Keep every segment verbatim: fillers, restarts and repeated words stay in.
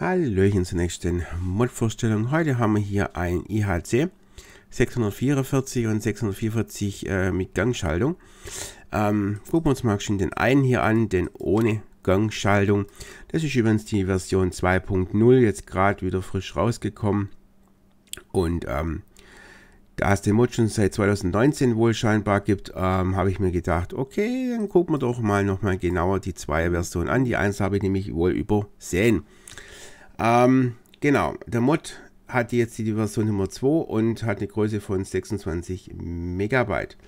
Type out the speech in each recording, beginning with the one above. Hallöchen, zunächst den Modvorstellung. Heute haben wir hier ein I H C sechshundertvierundvierzig und sechshundertvierundvierzig äh, mit Gangschaltung. Ähm, gucken wir uns mal schon den einen hier an, den ohne Gangschaltung. Das ist übrigens die Version zwei punkt null, jetzt gerade wieder frisch rausgekommen. Und ähm, da es den Mod schon seit zweitausendneunzehn wohl scheinbar gibt, ähm, habe ich mir gedacht, okay, dann gucken wir doch mal nochmal genauer die zwei Version an. Die eins habe ich nämlich wohl übersehen. Ähm, genau, der Mod hat jetzt die Version Nummer zwei und hat eine Größe von sechsundzwanzig Megabyte.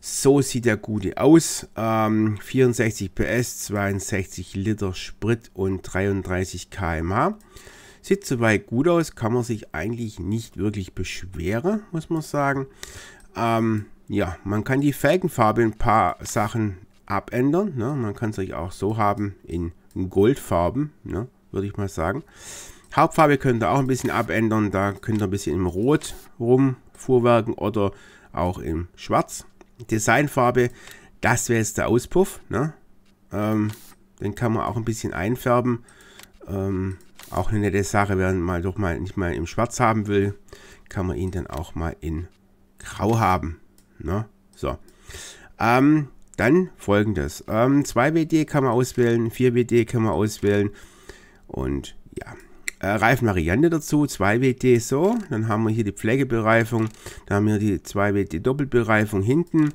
So sieht der Gute aus. Ähm, vierundsechzig PS, zweiundsechzig Liter Sprit und dreiunddreißig Kilometer pro Stunde. Sieht soweit gut aus, kann man sich eigentlich nicht wirklich beschweren, muss man sagen. Ähm, ja, man kann die Felgenfarbe ein paar Sachen abändern. Ne? Man kann es auch so haben in Goldfarben, ne? Würde ich mal sagen. Hauptfarbe könnt ihr auch ein bisschen abändern, da könnt ihr ein bisschen im Rot rumfuhrwerken oder auch im Schwarz. Designfarbe, das wäre jetzt der Auspuff, ne? ähm, den kann man auch ein bisschen einfärben, ähm, auch eine nette Sache, wenn man mal doch mal nicht mal im Schwarz haben will, kann man ihn dann auch mal in Grau haben, ne? So, ähm, dann folgendes, ähm, zwei W D kann man auswählen, vier W D kann man auswählen und ja, Reifenvariante dazu, zwei W D so, dann haben wir hier die Pflegebereifung, dann haben wir die zwei W D Doppelbereifung hinten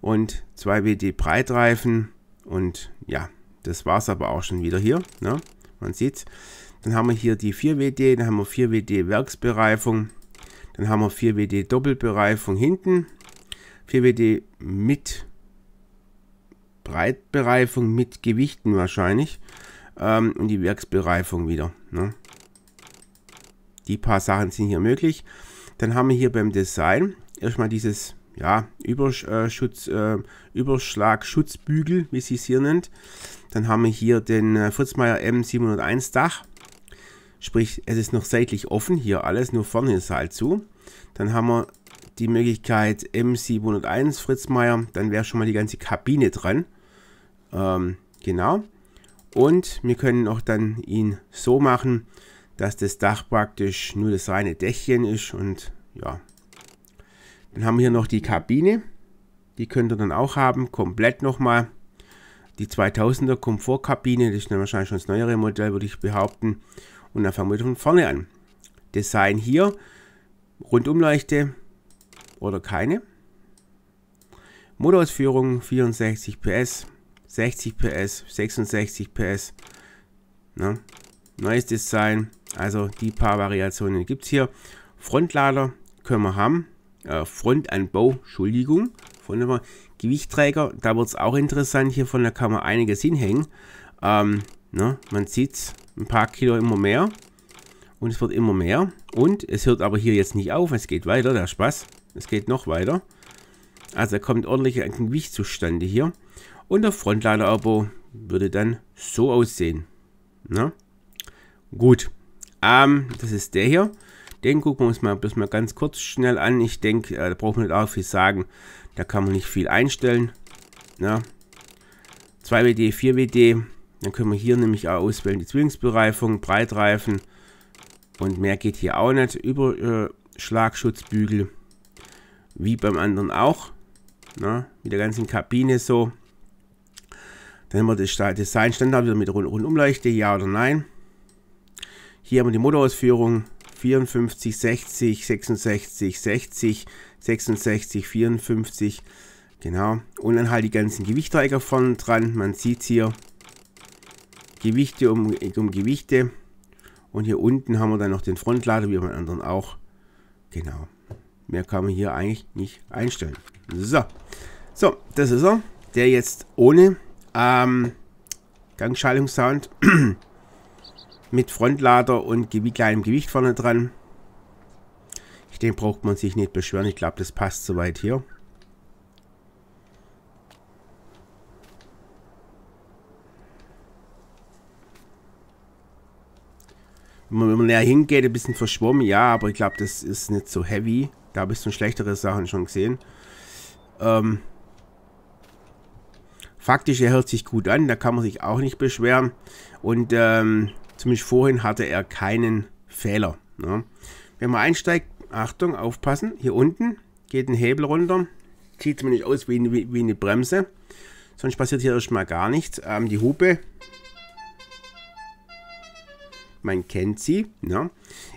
und zwei W D Breitreifen und ja, das war es aber auch schon wieder hier, ne? Man sieht, dann haben wir hier die vier W D, dann haben wir vier W D Werksbereifung, dann haben wir vier W D Doppelbereifung hinten, vier W D mit Breitbereifung mit Gewichten wahrscheinlich ähm, und die Werksbereifung wieder, ne? Die paar Sachen sind hier möglich. Dann haben wir hier beim Design erstmal dieses ja, Übersch äh, Schutz, äh, Überschlag-Schutzbügel, wie sie es hier nennt. Dann haben wir hier den äh, Fritzmeier M siebenhunderteins Dach. Sprich, es ist noch seitlich offen hier alles, nur vorne ist halt zu. Dann haben wir die Möglichkeit M siebenhunderteins Fritzmeier, dann wäre schon mal die ganze Kabine dran. Ähm, genau. Und wir können auch dann ihn so machen, dass das Dach praktisch nur das reine Dächchen ist und ja. Dann haben wir hier noch die Kabine, die könnt ihr dann auch haben, komplett nochmal. Die zweitausender Komfortkabine, das ist dann wahrscheinlich schon das neuere Modell, würde ich behaupten. Und dann fangen wir von vorne an. Design hier, Rundumleuchte oder keine. Motorausführung vierundsechzig PS, sechzig PS, sechsundsechzig PS, ne? Neues Design. Also die paar Variationen gibt es hier. Frontlader können wir haben. Äh, Frontanbau, Entschuldigung. Frontanbau. Gewichtträger, da wird es auch interessant. Hiervon da kann man einiges hinhängen. Ähm, ne, man sieht ein paar Kilo immer mehr. Und es wird immer mehr. Und es hört aber hier jetzt nicht auf. Es geht weiter, der Spaß. Es geht noch weiter. Also da kommt ordentlich ein Gewicht zustande hier. Und der Frontlader-Abo würde dann so aussehen. Ne? Gut, ähm, das ist der hier. Den gucken wir uns mal, bloß mal ganz kurz schnell an. Ich denke, äh, da braucht man nicht auch viel sagen. Da kann man nicht viel einstellen. Na? zwei W D, vier W D. Dann können wir hier nämlich auch auswählen die Zwillingsbereifung, Breitreifen. Und mehr geht hier auch nicht. Überschlagschutzbügel. Äh, wie beim anderen auch. Na? Mit der ganzen Kabine so. Dann haben wir das Design Standard wieder mit Rundumleuchte, ja oder nein. Hier haben wir die Motorausführung vierundfünfzig, sechzig, sechsundsechzig, sechzig, sechsundsechzig, vierundfünfzig, genau. Und dann halt die ganzen Gewichtträger vorne dran. Man sieht hier Gewichte um, um Gewichte. Und hier unten haben wir dann noch den Frontlader, wie beim anderen auch. Genau. Mehr kann man hier eigentlich nicht einstellen. So, so, das ist er. Der jetzt ohne ähm, Gangschaltungssound. Mit Frontlader und kleinem Gewicht vorne dran. Ich denke, braucht man sich nicht beschweren. Ich glaube, das passt soweit hier. Wenn man, wenn man näher hingeht, ein bisschen verschwommen. Ja, aber ich glaube, das ist nicht so heavy. Da habe ich schon schlechtere Sachen schon gesehen. Ähm, faktisch, er hört sich gut an. Da kann man sich auch nicht beschweren. Und ähm, Zumindest vorhin hatte er keinen Fehler. Ne? Wenn man einsteigt, Achtung, aufpassen, hier unten geht ein Hebel runter, sieht zumindest aus wie, wie, wie eine Bremse, sonst passiert hier erstmal gar nichts. Ähm, die Hupe, man kennt sie, ne?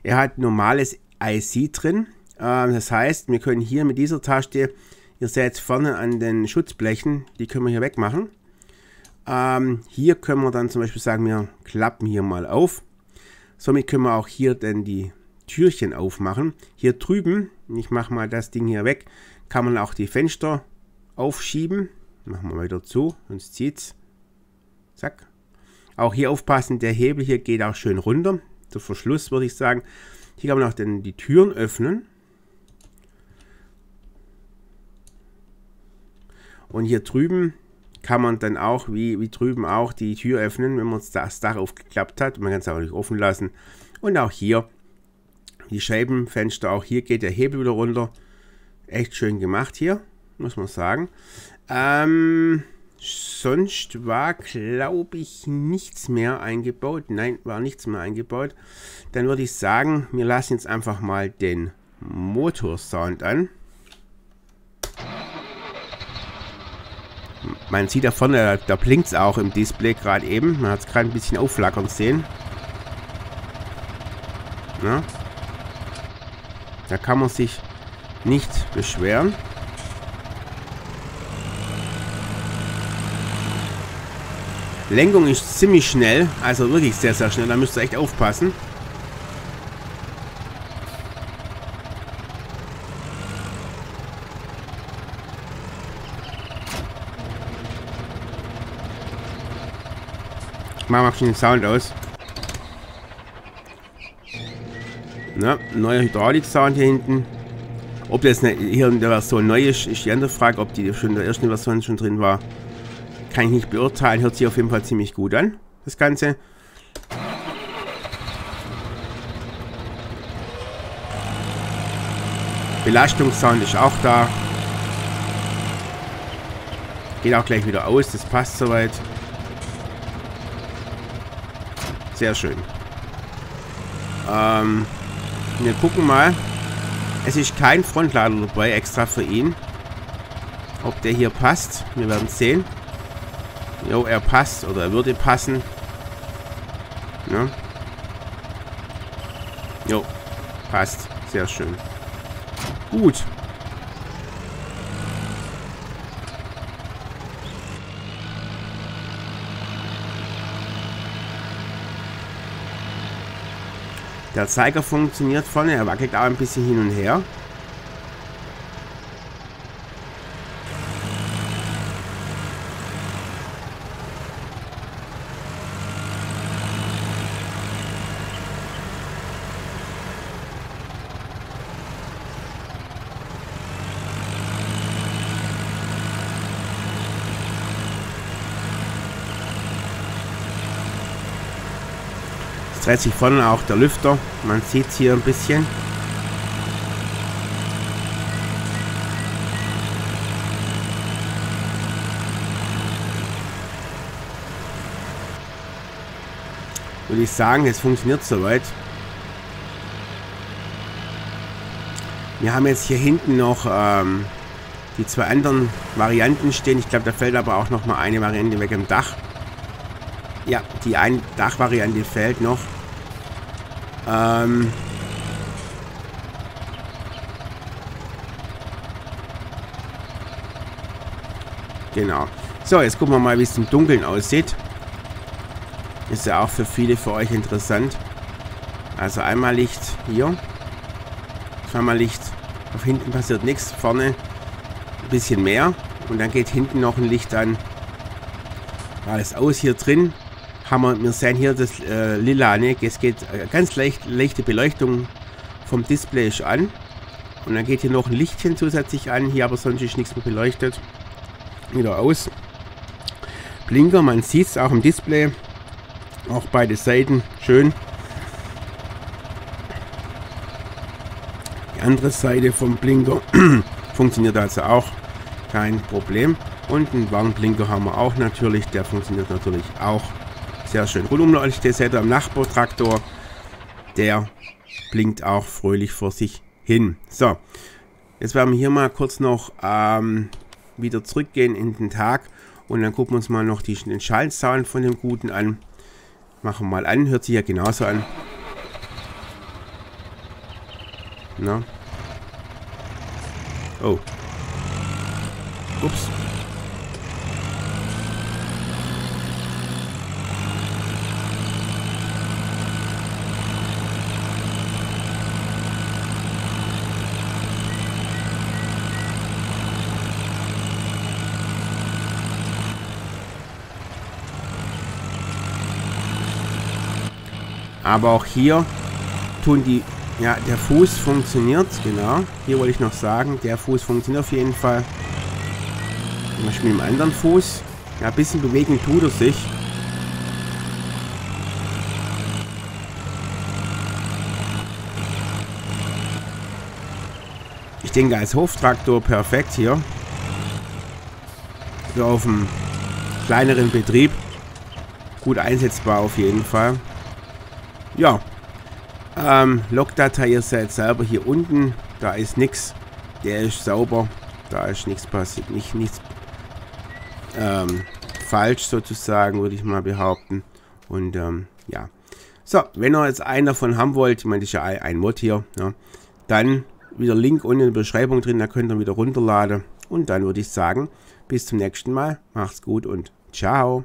Er hat normales I C drin, ähm, das heißt, wir können hier mit dieser Taste, ihr seht vorne an den Schutzblechen, die können wir hier wegmachen. Ähm, hier können wir dann zum Beispiel sagen, wir klappen hier mal auf. Somit können wir auch hier dann die Türchen aufmachen. Hier drüben, ich mache mal das Ding hier weg, kann man auch die Fenster aufschieben. Machen wir wieder zu, sonst zieht's. Zack. Auch hier aufpassen, der Hebel hier geht auch schön runter. Der Verschluss, würde ich sagen. Hier kann man auch dann die Türen öffnen. Und hier drüben kann man dann auch, wie, wie drüben auch, die Tür öffnen, wenn man das Dach aufgeklappt hat. Man kann es auch nicht offen lassen. Und auch hier, die Scheibenfenster, auch hier geht der Hebel wieder runter. Echt schön gemacht hier, muss man sagen. Ähm, sonst war, glaube ich, nichts mehr eingebaut. Nein, war nichts mehr eingebaut. Dann würde ich sagen, wir lassen jetzt einfach mal den Motorsound an. Man sieht da vorne, da blinkt es auch im Display gerade eben. Man hat es gerade ein bisschen aufflackern sehen. Na? Da kann man sich nicht beschweren. Lenkung ist ziemlich schnell, also wirklich sehr, sehr schnell. Da müsst ihr echt aufpassen. Machen wir schon den Sound aus. Na, neuer Hydraulik-Sound hier hinten. Ob das hier in der Version neu ist, ist die andere Frage. Ob die schon in der ersten Version schon drin war, kann ich nicht beurteilen. Hört sich auf jeden Fall ziemlich gut an, das Ganze. Belastungssound ist auch da. Geht auch gleich wieder aus, das passt soweit. Sehr schön. Ähm, wir gucken mal. Es ist kein Frontlader dabei, extra für ihn. Ob der hier passt. Wir werden sehen. Jo, er passt oder er würde passen. Ja. Jo, passt. Sehr schön. Gut. Der Zeiger funktioniert vorne, er wackelt auch ein bisschen hin und her. Dreht sich vorne auch der Lüfter, man sieht es hier ein bisschen. Würde ich sagen, es funktioniert soweit. Wir haben jetzt hier hinten noch ähm, die zwei anderen Varianten stehen. Ich glaube, da fällt aber auch noch mal eine Variante weg im Dach. Ja, die eine Dachvariante fällt noch. Ähm genau. So, jetzt gucken wir mal, wie es im Dunkeln aussieht. Ist ja auch für viele für euch interessant. Also einmal Licht hier. Zweimal Licht. Auf hinten passiert nichts. Vorne ein bisschen mehr. Und dann geht hinten noch ein Licht an. Alles aus hier drin. Haben wir, wir sehen hier das äh, Lilane, es geht äh, ganz leicht, leichte Beleuchtung vom Display ist an. Und dann geht hier noch ein Lichtchen zusätzlich an, hier aber sonst ist nichts mehr beleuchtet. Wieder aus. Blinker, man sieht es auch im Display. Auch beide Seiten, schön. Die andere Seite vom Blinker funktioniert also auch, kein Problem. Und einen Warnblinker haben wir auch natürlich, der funktioniert natürlich auch. Sehr schön. Rundumleuchtdächer am Nachbartraktor. Der blinkt auch fröhlich vor sich hin. So, jetzt werden wir hier mal kurz noch ähm, wieder zurückgehen in den Tag. Und dann gucken wir uns mal noch die Schaltzahlen von dem Guten an. Machen wir mal an. Hört sich ja genauso an. Na? Oh. Ups. Aber auch hier tun die... Ja, der Fuß funktioniert, genau. Hier wollte ich noch sagen, der Fuß funktioniert auf jeden Fall. Mal mit dem anderen Fuß. Ja, ein bisschen bewegen tut er sich. Ich denke, als Hoftraktor perfekt hier. So auf dem kleineren Betrieb. Gut einsetzbar auf jeden Fall. Ja. Ähm, Logdatei, ihr seid selber hier unten. Da ist nichts. Der ist sauber. Da ist nichts passiert. Nicht, nichts ähm, falsch sozusagen, würde ich mal behaupten. Und ähm, ja. So, wenn ihr jetzt einen davon haben wollt, ich meine, das ist ja ein Mod hier. Ja, dann wieder Link unten in der Beschreibung drin. Da könnt ihr wieder runterladen. Und dann würde ich sagen, bis zum nächsten Mal. Macht's gut und ciao.